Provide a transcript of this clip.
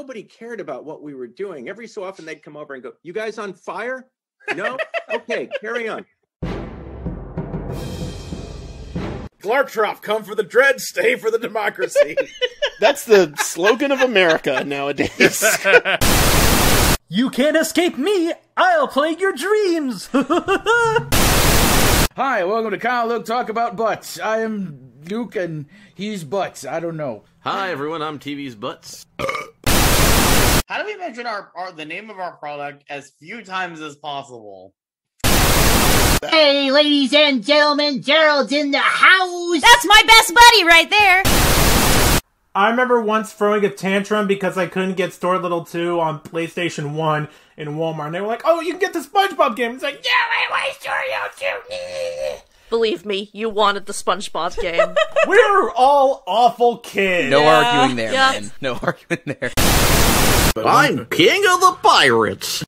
nobody cared about what we were doing. Every so often they'd come over and go, you guys on fire? No? Okay, carry on. Glartrop, come for the dread, stay for the democracy. That's the slogan of America nowadays. You can't escape me. I'll plague your dreams. Hi, welcome to Kyle Look Talk About Butts. I am Duke and he's Butts. I don't know. Hi, everyone. I'm TV's Butts. How do we mention the name of our product as few times as possible? Hey, ladies and gentlemen, Gerald's in the house! That's my best buddy right there! I remember once throwing a tantrum because I couldn't get Store Little 2 on PlayStation 1 in Walmart. And they were like, oh, you can get the SpongeBob game! It's like, yeah, I sure you do! Believe me, you wanted the SpongeBob game. We were all awful kids! No arguing there, man. No arguing there. But I'm king of the pirates!